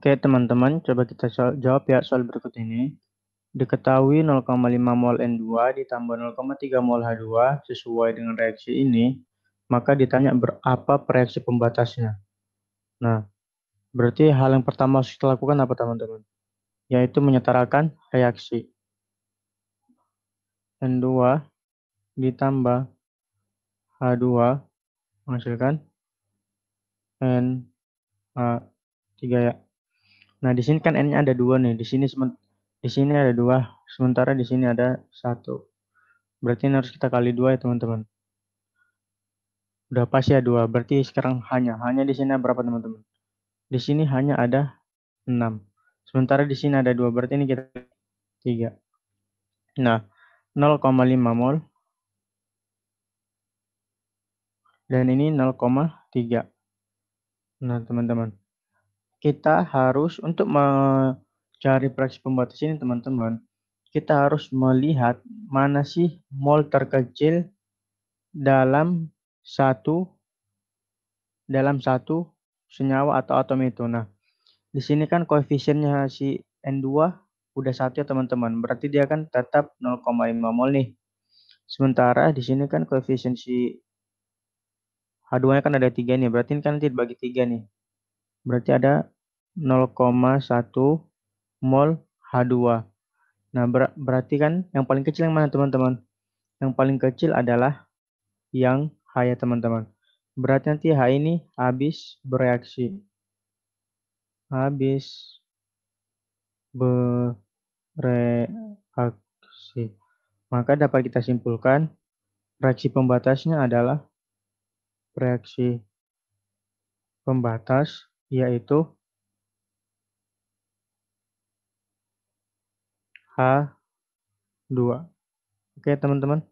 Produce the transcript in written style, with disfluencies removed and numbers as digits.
Oke teman-teman, coba kita jawab ya soal berikut ini. Diketahui 0,5 mol N2 ditambah 0,3 mol H2 sesuai dengan reaksi ini, maka ditanya berapa reaksi pembatasnya. Nah, berarti hal yang pertama harus kita lakukan apa teman-teman? Yaitu menyetarakan reaksi. N2 ditambah H2 menghasilkan NH3 ya. Nah, di sini kan N-nya ada 2 nih. Di sini ada 2, sementara di sini ada 1. Berarti ini harus kita kali 2 ya, teman-teman. Udah pas ya 2. Berarti sekarang hanya di sini ada berapa, teman-teman? Di sini hanya ada 6. Sementara di sini ada 2, berarti ini kita 3. Nah, 0,5 mol dan ini 0,3. Nah, teman-teman, kita harus untuk mencari reaksi pembatas ini teman-teman, kita harus melihat mana sih mol terkecil dalam satu senyawa atau atom itu. Nah, di sini kan koefisiennya si N2 udah 1 ya teman-teman, berarti dia kan tetap 0,5 mol nih. Sementara di sini kan koefisien si H2-nya kan ada 3 nih, berarti kan nanti dibagi 3 nih. Berarti ada 0,1 mol H2. Nah, berarti kan yang paling kecil yang mana teman-teman? Yang paling kecil adalah yang H ya teman-teman. Berarti nanti H ini habis bereaksi. Maka dapat kita simpulkan reaksi pembatasnya adalah reaksi pembatas yaitu H2. Oke teman-teman.